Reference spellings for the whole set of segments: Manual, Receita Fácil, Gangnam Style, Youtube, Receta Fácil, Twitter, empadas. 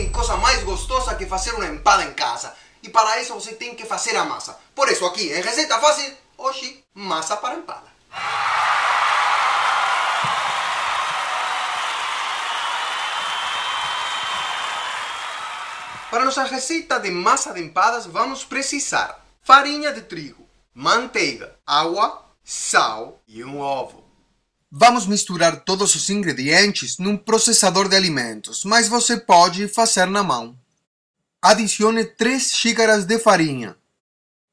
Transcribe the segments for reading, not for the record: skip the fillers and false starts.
tem coisa mais gostosa que fazer uma empada em casa. E para isso você tem que fazer a massa. Por isso aqui em Receita Fácil, hoje, massa para empada. Para nossa receita de massa de empadas vamos precisar farinha de trigo, manteiga, água, sal e um ovo. Vamos misturar todos os ingredientes num processador de alimentos, mas você pode fazer na mão. Adicione 3 xícaras de farinha,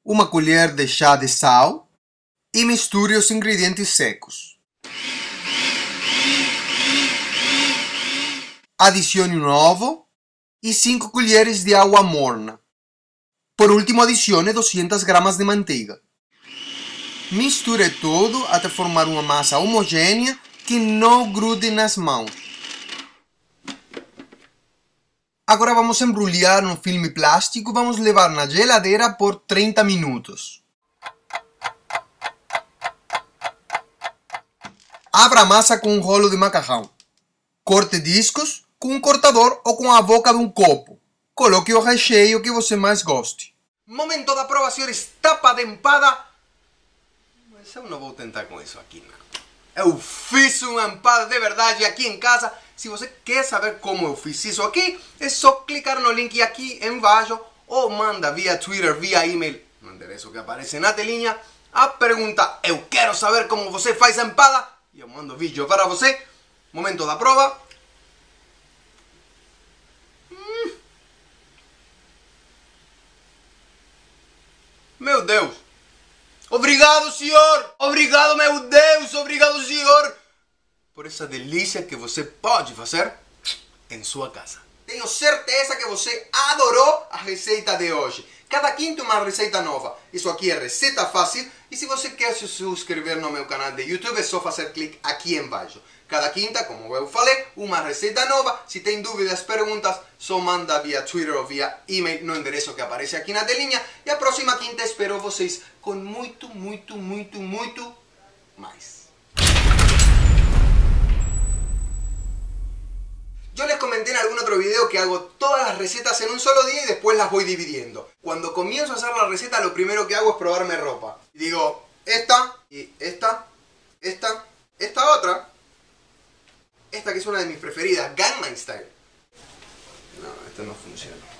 1 colher de chá de sal e misture os ingredientes secos. Adicione um ovo e 5 colheres de água morna. Por último, adicione 200 gramas de manteiga. Misture tudo até formar uma massa homogênea que não grude nas mãos. Agora vamos embrulhar um filme plástico e vamos levar na geladeira por 30 minutos. Abra a massa com um rolo de macarrão. Corte discos com um cortador ou com a boca de um copo. Coloque o recheio que você mais goste. Momento da aprovação, tapa de empada. Mas eu não vou tentar com isso aqui, não. Eu fiz uma empada de verdade aqui em casa. Se você quer saber como eu fiz isso aqui, é só clicar no link aqui embaixo ou manda via Twitter, via e-mail, no endereço que aparece na telinha, a pergunta "eu quero saber como você faz a empada" e eu mando vídeo para você. Momento da prova. Meu Deus! Obrigado, senhor! Obrigado, meu Deus! Obrigado, senhor! Por essa delícia que você pode fazer em sua casa. Tenho certeza que você adorou a receita de hoje. Cada quinta uma receita nova. Isso aqui é Receita Fácil. E se você quer se inscrever no meu canal de YouTube, é só fazer clique aqui embaixo. Cada quinta, como eu falei, uma receita nova. Se tem dúvidas, perguntas, só manda via Twitter ou via e-mail no endereço que aparece aqui na telinha. E a próxima quinta espero vocês com muito, muito, muito, muito mais. Yo les comenté en algún otro video que hago todas las recetas en un solo día y después las voy dividiendo. Cuando comienzo a hacer la receta, lo primero que hago es probarme ropa. Digo, esta, y esta, esta otra. Esta que es una de mis preferidas, Gangnam Style. No, esto no funciona.